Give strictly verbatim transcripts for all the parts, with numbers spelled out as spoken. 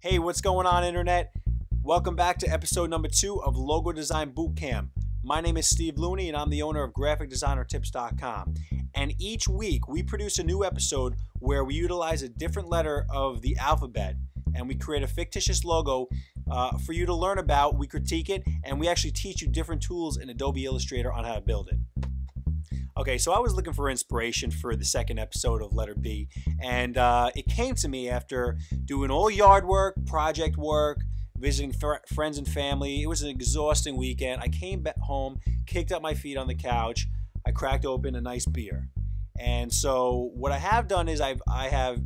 Hey, what's going on, internet? Welcome back to episode number two of Logo Design Bootcamp. My name is Steve Looney and I'm the owner of graphic designer tips dot com. And each week we produce a new episode where we utilize a different letter of the alphabet and we create a fictitious logo uh, for you to learn about. We critique it and we actually teach you different tools in Adobe Illustrator on how to build it. Okay, so I was looking for inspiration for the second episode of Letter B, and uh, it came to me after doing all yard work, project work, visiting fr friends and family. It was an exhausting weekend. I came back home, kicked up my feet on the couch, I cracked open a nice beer. And so what I have done is I've, I have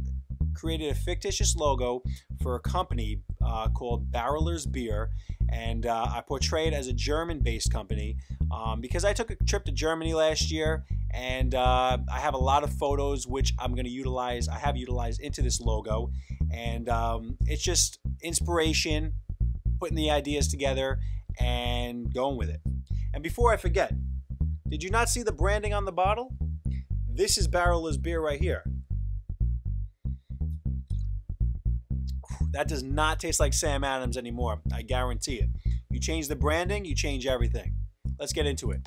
created a fictitious logo for a company uh, called Barreler's Beer, and uh, I portray it as a German-based company um, because I took a trip to Germany last year, and uh, I have a lot of photos which I'm going to utilize, I have utilized into this logo, and um, it's just inspiration, putting the ideas together and going with it. And before I forget, did you not see the branding on the bottle? This is Barreler's Beer right here. That does not taste like Sam Adams anymore. I guarantee it. You change the branding, you change everything. Let's get into it.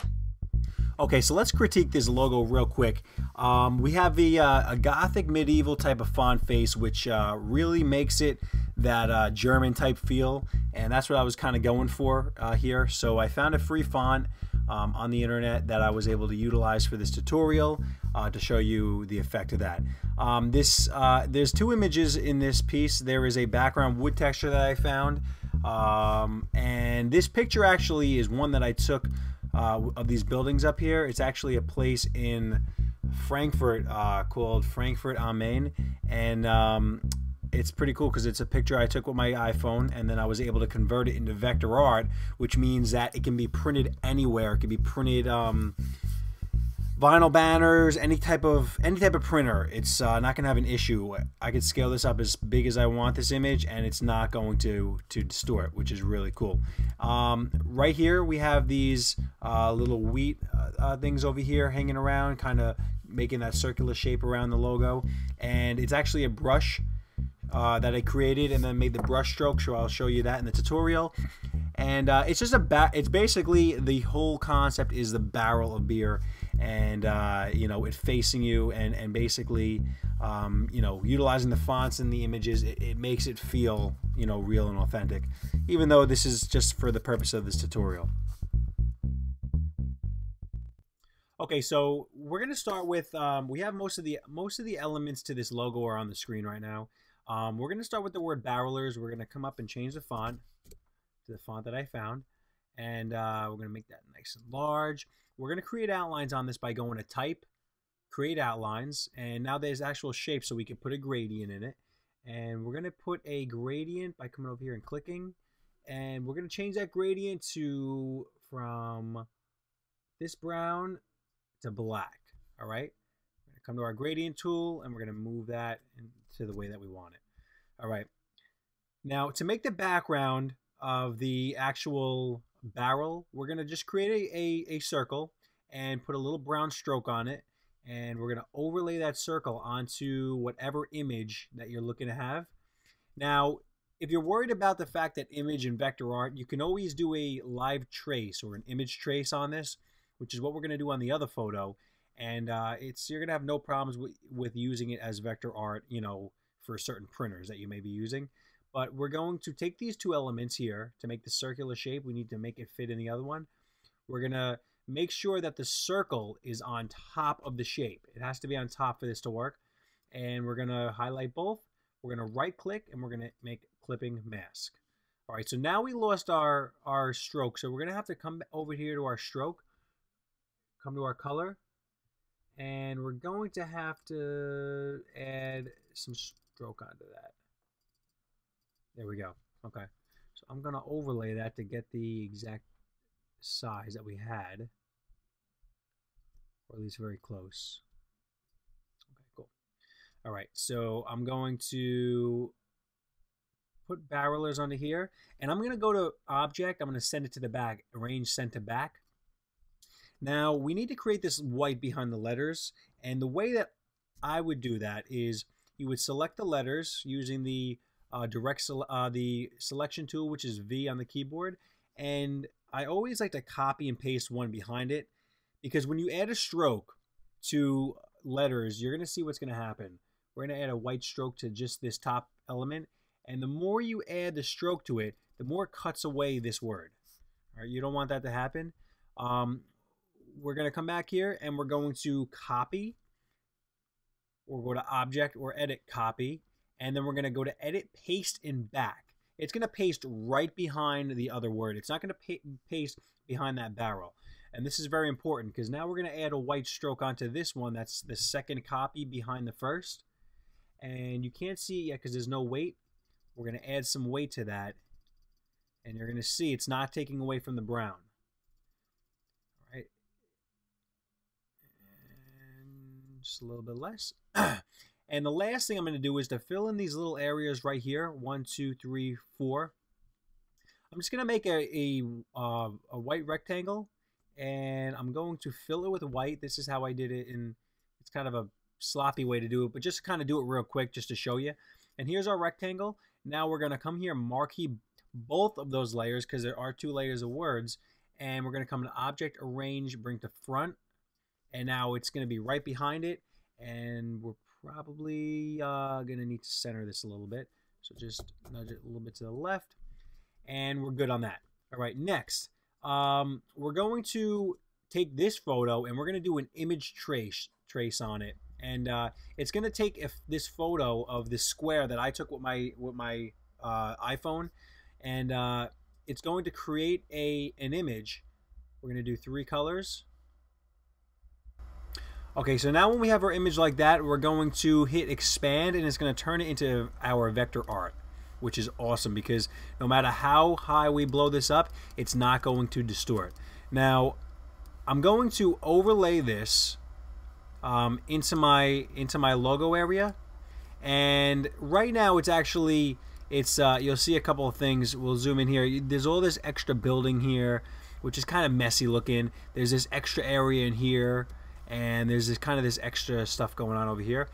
Okay, so let's critique this logo real quick. Um, we have the uh, a Gothic medieval type of font face, which uh, really makes it that uh, German type feel, and that's what I was kind of going for uh, here. So I found a free font um, on the internet that I was able to utilize for this tutorial uh, to show you the effect of that. Um, this uh, there's two images in this piece. There is a background wood texture that I found, um, and this picture actually is one that I took uh, of these buildings up here. It's actually a place in Frankfurt uh, called Frankfurt am Main, and um, it's pretty cool because it's a picture I took with my iPhone, and then I was able to convert it into vector art, which means that it can be printed anywhere. It can be printed um, vinyl banners, any type of any type of printer. It's uh, not gonna have an issue. I could scale this up as big as I want this image, and it's not going to to distort, which is really cool. Um, right here we have these uh, little wheat uh, uh, things over here hanging around, kind of making that circular shape around the logo, and it's actually a brush Uh, that I created and then made the brush stroke, so I'll show you that in the tutorial. And uh, it's just a ba it's basically the whole concept is the barrel of beer, and uh, you know, it facing you, and and basically um, you know, utilizing the fonts and the images, it, it makes it feel, you know, real and authentic, even though this is just for the purpose of this tutorial. Okay, so we're gonna start with um, we have most of the most of the elements to this logo are on the screen right now. Um, we're going to start with the word Barreler's. We're going to come up and change the font to the font that I found. And uh, we're going to make that nice and large. We're going to create outlines on this by going to Type, Create Outlines. And now there's actual shape, so we can put a gradient in it. And we're going to put a gradient by coming over here and clicking. And we're going to change that gradient to from this brown to black. All right. Come to our gradient tool, and we're going to move that to the way that we want it. All right. Now, to make the background of the actual barrel, we're going to just create a, a, a circle and put a little brown stroke on it, and we're going to overlay that circle onto whatever image that you're looking to have. Now, if you're worried about the fact that image and vector aren't, you can always do a live trace or an image trace on this, which is what we're going to do on the other photo. And uh, it's you're gonna have no problems with, with using it as vector art, you know, for certain printers that you may be using. But we're going to take these two elements here to make the circular shape. We need to make it fit in the other one. We're gonna make sure that the circle is on top of the shape. It has to be on top for this to work. And we're gonna highlight both. We're gonna right click, and we're gonna make clipping mask. All right, so now we lost our, our stroke. So we're gonna have to come over here to our stroke, come to our color, and we're going to have to add some stroke onto that. There we go. Okay. So I'm going to overlay that to get the exact size that we had, or at least very close. Okay, cool. All right. So I'm going to put Barreler's onto here, and I'm going to go to Object. I'm going to send it to the back, Arrange Send to Back. Now, we need to create this white behind the letters, and the way that I would do that is you would select the letters using the uh, direct sele uh, the selection tool, which is V on the keyboard. And I always like to copy and paste one behind it, because when you add a stroke to letters, you're going to see what's going to happen. We're going to add a white stroke to just this top element. And the more you add the stroke to it, the more it cuts away this word. All right, you don't want that to happen. Um, we're going to come back here and we're going to copy, or go to Object or Edit Copy. And then we're going to go to Edit, Paste, and Back. It's going to paste right behind the other word. It's not going to pa paste behind that barrel. And this is very important, because now we're going to add a white stroke onto this one. That's the second copy behind the first. And you can't see it yet because there's no weight. We're going to add some weight to that. And you're going to see it's not taking away from the brown. All right. And just a little bit less. And the last thing I'm going to do is to fill in these little areas right here. One, two, three, four. I'm just going to make a, a, uh, a white rectangle. And I'm going to fill it with white. This is how I did it, and it's kind of a sloppy way to do it, but just kind of do it real quick just to show you. And here's our rectangle. Now we're going to come here, marquee both of those layers, because there are two layers of words. And we're going to come to Object, Arrange, Bring to Front. And now it's going to be right behind it. And we're probably uh, going to need to center this a little bit. So just nudge it a little bit to the left. And we're good on that. All right, next. Um, we're going to take this photo and we're going to do an image trace trace on it, and uh, it's going to take if this photo of this square that I took with my with my uh, iPhone, and uh, it's going to create a an image. We're going to do three colors. Okay, so now when we have our image like that, we're going to hit expand, and it's going to turn it into our vector art, which is awesome, because no matter how high we blow this up, it's not going to distort. Now, I'm going to overlay this um, into my into my logo area, and right now it's actually it's uh, you'll see a couple of things. We'll zoom in here. There's all this extra building here, which is kind of messy looking. There's this extra area in here, and there's this kind of this extra stuff going on over here.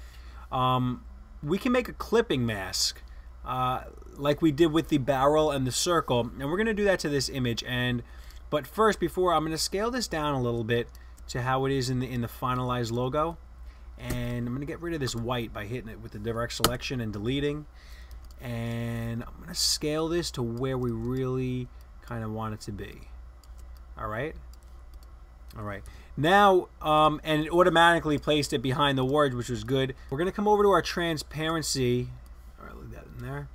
Um, we can make a clipping mask, Uh, like we did with the barrel and the circle, and we're gonna do that to this image. And but first, before I'm gonna scale this down a little bit to how it is in the in the finalized logo, and I'm gonna get rid of this white by hitting it with the direct selection and deleting, and I'm gonna scale this to where we really kind of want it to be. Alright alright now um, and it automatically placed it behind the word, which was good. We're gonna come over to our transparency. Leave that in there.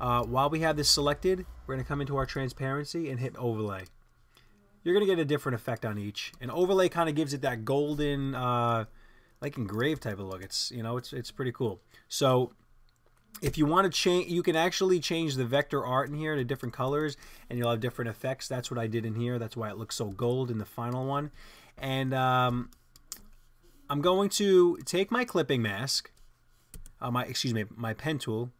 Uh, while we have this selected, we're going to come into our transparency and hit overlay. You're going to get a different effect on each, and overlay kind of gives it that golden, uh, like engraved type of look. It's you know, it's it's pretty cool. So if you want to change, you can actually change the vector art in here to different colors, and you'll have different effects. That's what I did in here. That's why it looks so gold in the final one. And um, I'm going to take my clipping mask, uh, my excuse me, my pen tool.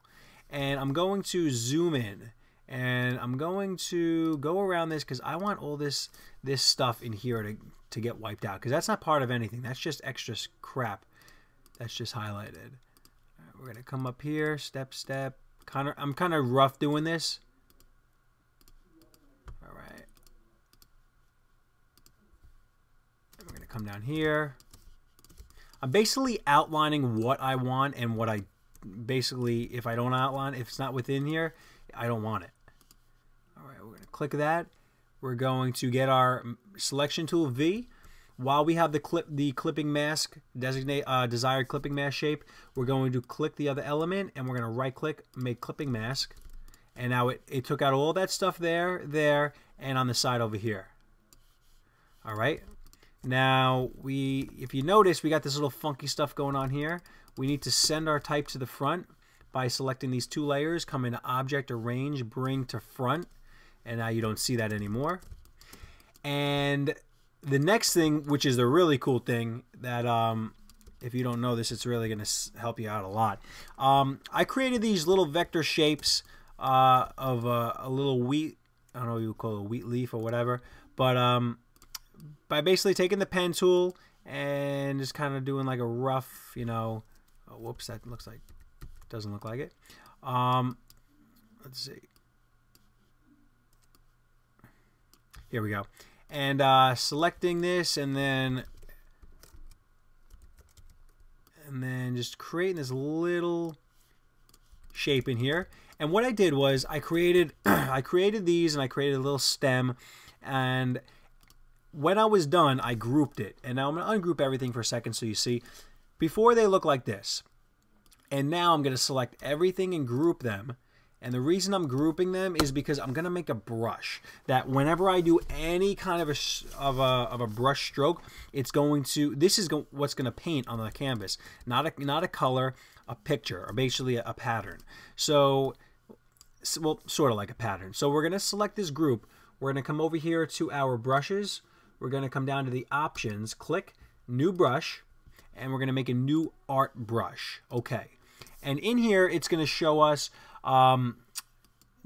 And I'm going to zoom in, and I'm going to go around this, because I want all this this stuff in here to, to get wiped out, because that's not part of anything. That's just extra crap that's just highlighted. All right, we're going to come up here, step, step. Kind of, I'm kind of rough doing this. All right. And we're going to come down here. I'm basically outlining what I want and what I do. Basically, if I don't outline, if it's not within here, I don't want it. All right, we're going to click that. We're going to get our selection tool V. While we have the clip, the clipping mask, designate uh, desired clipping mask shape, we're going to click the other element, and we're going to right-click, make clipping mask. And now it, it took out all that stuff there, there, and on the side over here. All right. Now, we, if you notice, we got this little funky stuff going on here. We need to send our type to the front by selecting these two layers, come into Object, Arrange, Bring to Front, and now you don't see that anymore. And the next thing, which is the really cool thing that um, if you don't know this, it's really going to help you out a lot. Um, I created these little vector shapes uh, of a, a little wheat, I don't know what you would call it, a wheat leaf or whatever, but um, by basically taking the pen tool and just kind of doing like a rough, you know, oh, whoops, that looks like, doesn't look like it. Um, let's see. Here we go. And uh, selecting this and then and then just creating this little shape in here. And what I did was I created I created these and I created a little stem, and when I was done I grouped it. And now I'm going to ungroup everything for a second so you see. Before they look like this. And now I'm going to select everything and group them. And the reason I'm grouping them is because I'm going to make a brush that whenever I do any kind of a, of a, of a brush stroke, it's going to, this is go, what's going to paint on the canvas, not a, not a color, a picture, or basically a, a pattern. So, well, sort of like a pattern. So we're going to select this group. We're going to come over here to our brushes. We're going to come down to the options, click new brush, and we're going to make a new art brush. Okay. And in here, it's going to show us, um,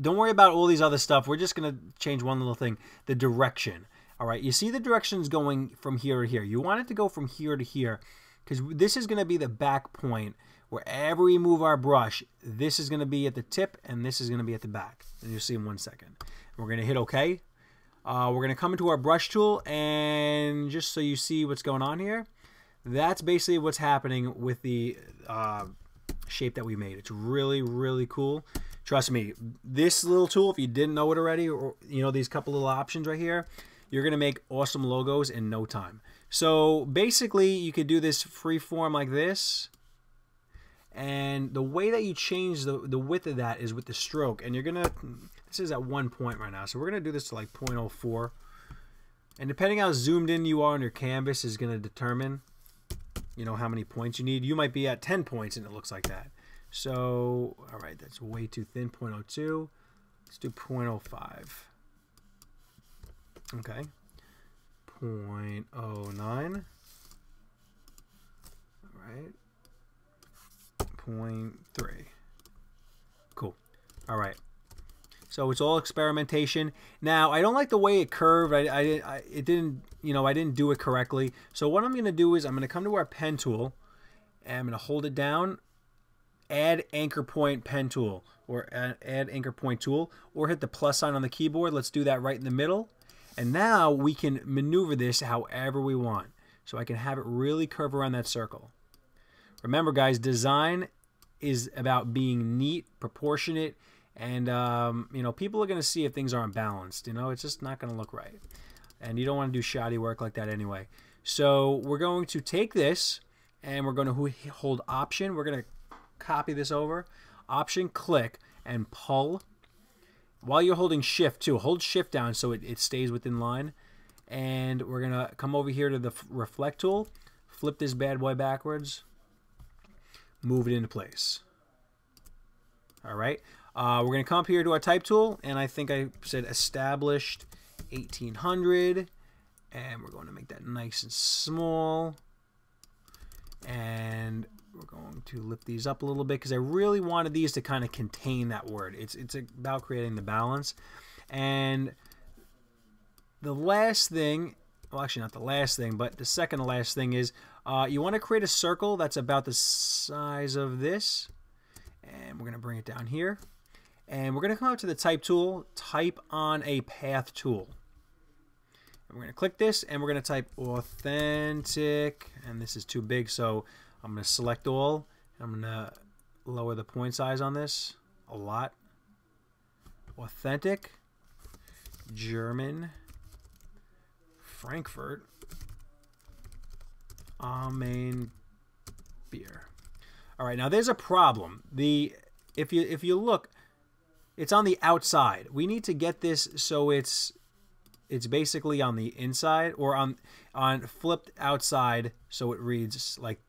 don't worry about all these other stuff. We're just going to change one little thing, the direction. All right, you see the directions going from here to here. You want it to go from here to here because this is going to be the back point. Wherever we move our brush, this is going to be at the tip and this is going to be at the back. And you'll see in one second. We're going to hit OK. Uh, we're going to come into our brush tool, and just so you see what's going on here, that's basically what's happening with the... Uh, shape that we made. It's really, really cool. Trust me, this little tool, if you didn't know it already, or you know, these couple little options right here, you're gonna make awesome logos in no time. So basically you could do this free form like this, and the way that you change the, the width of that is with the stroke, and you're gonna, this is at one point right now, so we're gonna do this to like point oh four, and depending how zoomed in you are on your canvas is gonna determine, you know, how many points you need. You might be at ten points and it looks like that. So, all right, that's way too thin, point oh two. Let's do point oh five. Okay, point oh nine. All right, point three. Cool, all right. So it's all experimentation. Now, I don't like the way it curved. I, I, I, it didn't, you know, I didn't do it correctly. So what I'm going to do is I'm going to come to our pen tool, and I'm going to hold it down, add anchor point pen tool, or add anchor point tool, or hit the plus sign on the keyboard. Let's do that right in the middle. And now we can maneuver this however we want. So I can have it really curve around that circle. Remember, guys, design is about being neat, proportionate, and, um, you know, people are going to see if things aren't balanced. You know, it's just not going to look right. And you don't want to do shoddy work like that anyway. So we're going to take this and we're going to hold Option. We're going to copy this over. Option, click, and pull. While you're holding Shift, too. Hold Shift down so it, it stays within line. And we're going to come over here to the Reflect tool. Flip this bad boy backwards. Move it into place. All right. Uh, we're going to come up here to our type tool, and I think I said established eighteen hundred, and we're going to make that nice and small, and we're going to lift these up a little bit because I really wanted these to kind of contain that word. It's, it's about creating the balance. And the last thing, well, actually not the last thing, but the second to last thing is uh, you want to create a circle that's about the size of this, and we're going to bring it down here. And we're going to come out to the type tool, type on a path tool. And we're going to click this and we're going to type authentic. And this is too big, so I'm going to select all. I'm going to lower the point size on this a lot. Authentic, German, Frankfurt am Main beer. All right, now there's a problem. The if you if you look, it's on the outside. We need to get this so it's it's basically on the inside, or on on flipped outside, so it reads like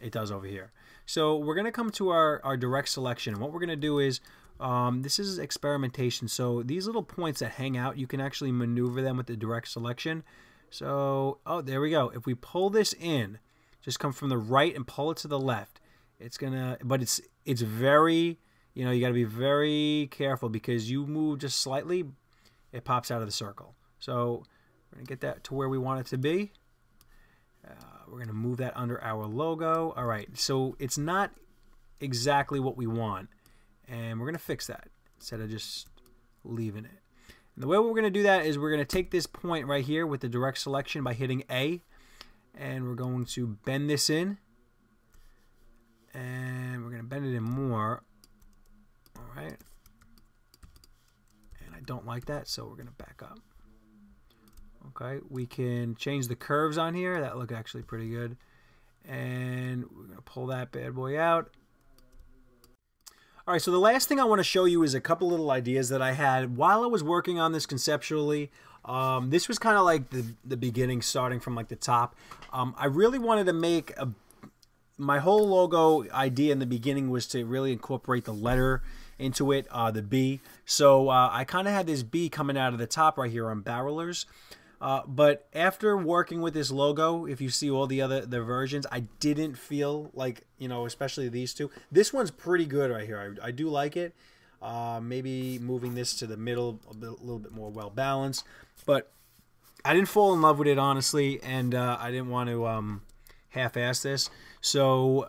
it does over here. So we're gonna come to our, our direct selection, and what we're gonna do is um, this is experimentation. So these little points that hang out, you can actually maneuver them with the direct selection. So oh, there we go. If we pull this in, just come from the right and pull it to the left. It's gonna, but it's it's very. You know, you got to be very careful because you move just slightly, it pops out of the circle. So we're going to get that to where we want it to be. Uh, we're going to move that under our logo. All right, so it's not exactly what we want, and we're going to fix that. instead of just leaving it. And the way we're going to do that is we're going to take this point right here with the direct selection by hitting A, and we're going to bend this in, and we're going to bend it in more. All right. And I don't like that, so we're going to back up. Okay, we can change the curves on here. That look actually pretty good. And we're going to pull that bad boy out. All right, so the last thing I want to show you is a couple little ideas that I had while I was working on this conceptually. Um, this was kind of like the, the beginning, starting from like the top. Um, I really wanted to make a, my whole logo idea in the beginning was to really incorporate the letter into it, uh, the B. So uh, I kind of had this B coming out of the top right here on Barreler's. Uh, but after working with this logo, if you see all the other the versions, I didn't feel like, you know, especially these two. This one's pretty good right here. I, I do like it. Uh, maybe moving this to the middle a, bit, a little bit more well-balanced. But I didn't fall in love with it, honestly, and uh, I didn't want to um, half-ass this. So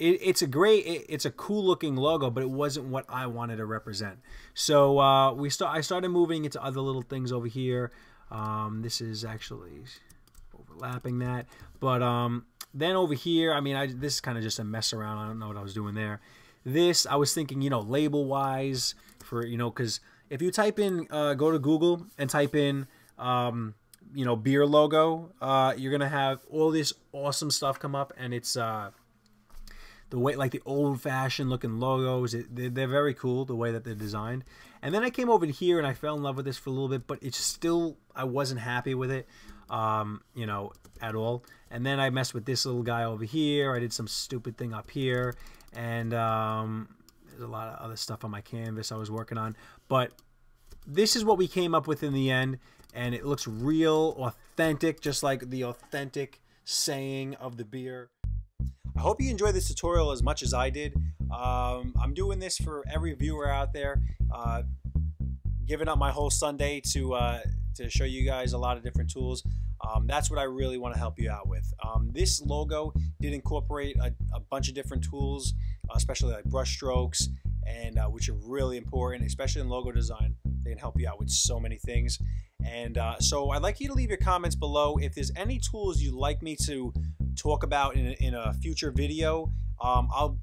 it, it's a great, it, it's a cool-looking logo, but it wasn't what I wanted to represent. So uh, we start, I started moving into other little things over here. Um, this is actually overlapping that, but um, then over here, I mean, I, this is kind of just a mess around. I don't know what I was doing there. This, I was thinking, you know, label wise for, you know, because if you type in, uh, go to Google and type in, um, you know, beer logo, uh, you're going to have all this awesome stuff come up, and it's, uh, the way, like the old fashioned looking logos, it, they're, they're very cool the way that they're designed. And then I came over here and I fell in love with this for a little bit, but it's still, I wasn't happy with it, um, you know, at all. And then I messed with this little guy over here. I did some stupid thing up here, and um, there's a lot of other stuff on my canvas I was working on. But this is what we came up with in the end, and it looks real, authentic, just like the authentic saying of the beer. I hope you enjoyed this tutorial as much as I did. Um, I'm doing this for every viewer out there. Uh, giving up my whole Sunday to uh, to show you guys a lot of different tools. Um, that's what I really want to help you out with. Um, this logo did incorporate a, a bunch of different tools, especially like brush strokes, and uh, which are really important, especially in logo design. They can help you out with so many things. And uh, so I'd like you to leave your comments below if there's any tools you'd like me to talk about in a, in a future video. Um, I'll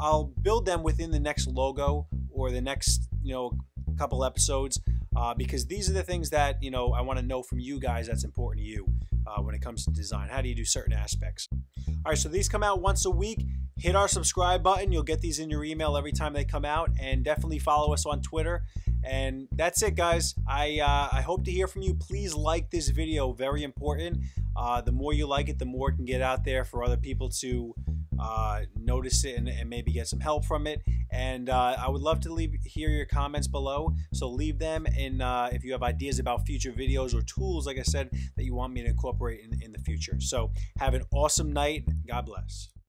I'll build them within the next logo or the next, you know, couple episodes, uh, because these are the things that, you know, I want to know from you guys that's important to you uh, when it comes to design. How do you do certain aspects? All right, so these come out once a week. Hit our subscribe button. You'll get these in your email every time they come out, and definitely follow us on Twitter. And that's it, guys. I, uh, I hope to hear from you. Please like this video. Very important. Uh, the more you like it, the more it can get out there for other people to uh, notice it and, and maybe get some help from it. And uh, I would love to leave hear your comments below. So leave them. And uh, if you have ideas about future videos or tools, like I said, that you want me to incorporate in, in the future. So have an awesome night. God bless.